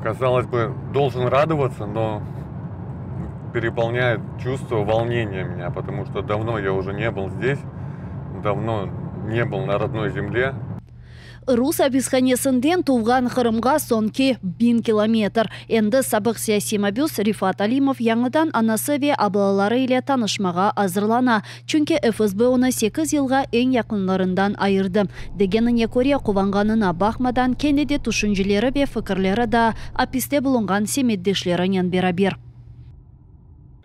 Казалось бы, должен радоваться, но переполняет чувство волнения меня, потому что давно я уже не был здесь, давно не был на родной земле. Рус абисханесінден туған Қырымға сонке 1000 километр. Енді сабық саяси мәбюс Рифат Алимов яңыдан анасы ве абылалары еле танышмаға азырлана. Чүнке ФСБ оны 8 елға ең яқынларындан айырды. Дегеніне көре қуанғанына бақмадан кенеде түшінжілері бе фікірлері да аписте бұлынған семеддешлерінен берабер.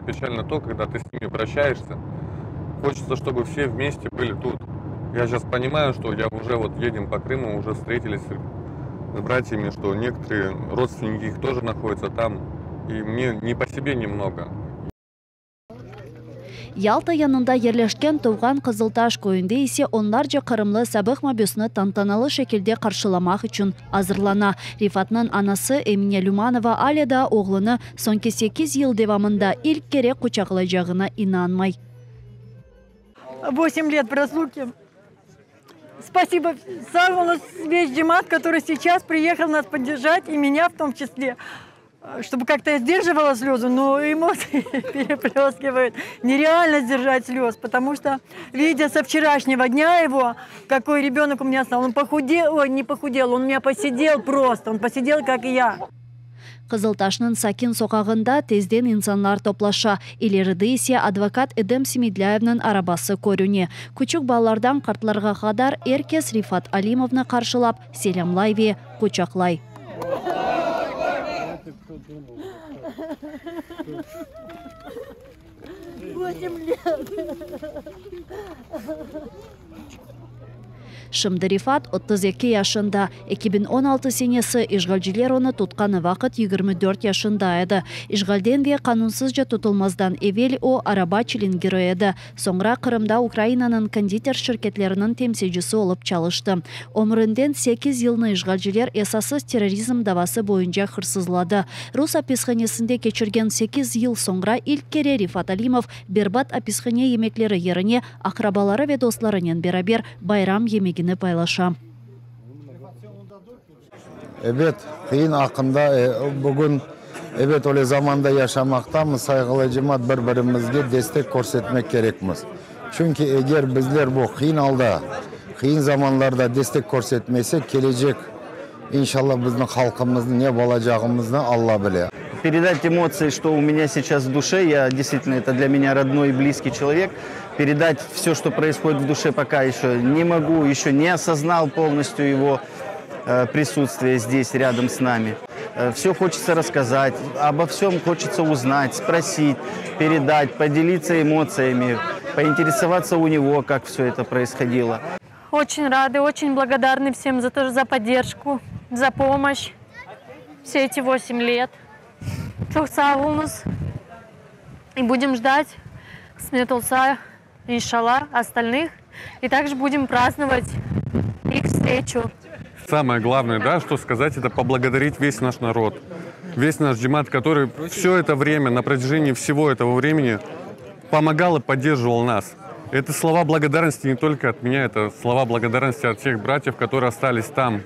Печально то, когда ты с ними прощаешься, хочется, чтобы все вместе были тут. Я сейчас понимаю, что я уже вот едем по Крыму, уже встретились с братьями, что некоторые родственники их тоже находятся там, и мне не по себе немного. Ялта янында ерлешкен туған қызылташ көйінде есе онларжа қырымлы сабық мәбесіні тантаналы шекелде қаршыламақ үшін азырлана. Рифатның анасы Эмине Люманова Аледа оғлыны сонке 8 ел девамында ілк кере құчақылайжағына инанмай. 8 лет прослуги. Спасибо самому весь Джемат, который сейчас приехал нас поддержать, и меня в том числе. Чтобы как-то я сдерживала слезы, но эмоции переплескивают. Нереально сдержать слез, потому что, видя со вчерашнего дня его, какой ребенок у меня стал, он похудел, ой, не похудел, он у меня посидел просто, он посидел, как и я. Қызылташның Сакин соқағында тезден инсанлар топлаша. Илерді есе адвокат Эдем Семедляевның арабасы көріне. Күчік баллардан қартларға қадар әркес Рифат Алимовны қаршылап, селямлай ве құчақлай. Шымды Рифат 32 яшында, 2016 сенесі ижғалжелер оны тұтқаны вақыт 24 яшында еді. Ижғалден ве қанунсыз жа тұтылмаздан әвел о араба челингері еді. Соңра Қырымда Украинаның кондитер шіркетлерінің темсежісі олып чалышты. Омырынден 8 елны ижғалжелер эсасыз терроризм давасы бойынша қырсызлады. Рус аписханесінде кечірген 8 ел соңра ілк кере Рифат Алимов бербат аписхане емеклері еріне ақрабалары ве достларынен берабер байрам емек paylaşam. Evet, kıyın hakkında bugün evet öyle zamanda yaşamaktan saygılı cemaat birbirimizge destek görsetmek gerekmiz. Çünkü eğer bizler bu kıyın alda, kıyın zamanlarda destek görsetmesek gelecek inşallah bizim halkımızın ne olacağımızı Allah bilir. Передать эмоции, что у меня сейчас в душе, я действительно, это для меня родной и близкий человек, передать все, что происходит в душе, пока еще не могу, еще не осознал полностью его присутствие здесь, рядом с нами. Все хочется рассказать, обо всем хочется узнать, спросить, передать, поделиться эмоциями, поинтересоваться у него, как все это происходило. Очень рады, очень благодарны всем за то, за поддержку, за помощь все эти 8 лет. И будем ждать Сметулса и Шала остальных. И также будем праздновать их встречу. Самое главное, да, что сказать, это поблагодарить весь наш народ. Весь наш Джемат, который все это время, на протяжении всего этого времени помогал и поддерживал нас. Это слова благодарности не только от меня, это слова благодарности от всех братьев, которые остались там,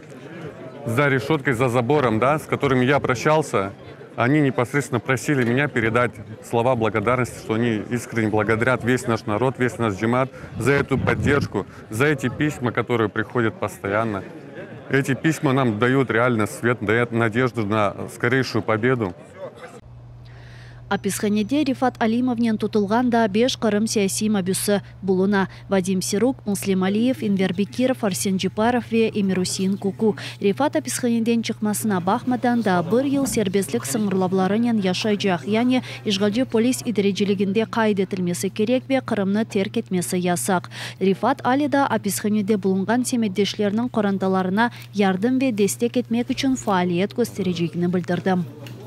за решеткой, за забором, да, с которыми я прощался. Они непосредственно просили меня передать слова благодарности, что они искренне благодарят весь наш народ, весь наш Джемат за эту поддержку, за эти письма, которые приходят постоянно. Эти письма нам дают реально свет, дают надежду на скорейшую победу. Аписханеде Рифат Алимовнен тутылғанда 5 Қырым саяси мәбюсі бұлына. Вадим Сирук, Муслим Алиев, Инвер Бикир, Фарсен Джипаров ве Мирусин Куку. Рифат аписханеден чықмасына бақмадан да бір ел сербеслік сыңырлабларынен яшай жақ. Яне, ижғалжы полис идережелігінде қайд етілмесі керек бе Қырымны терк етмесі ясақ. Рифат Алида аписханеде бұлынған семеддешлерінің қорандаларына ярдым ве дестек етмек үшін фаалиет көстережегіні білдірді.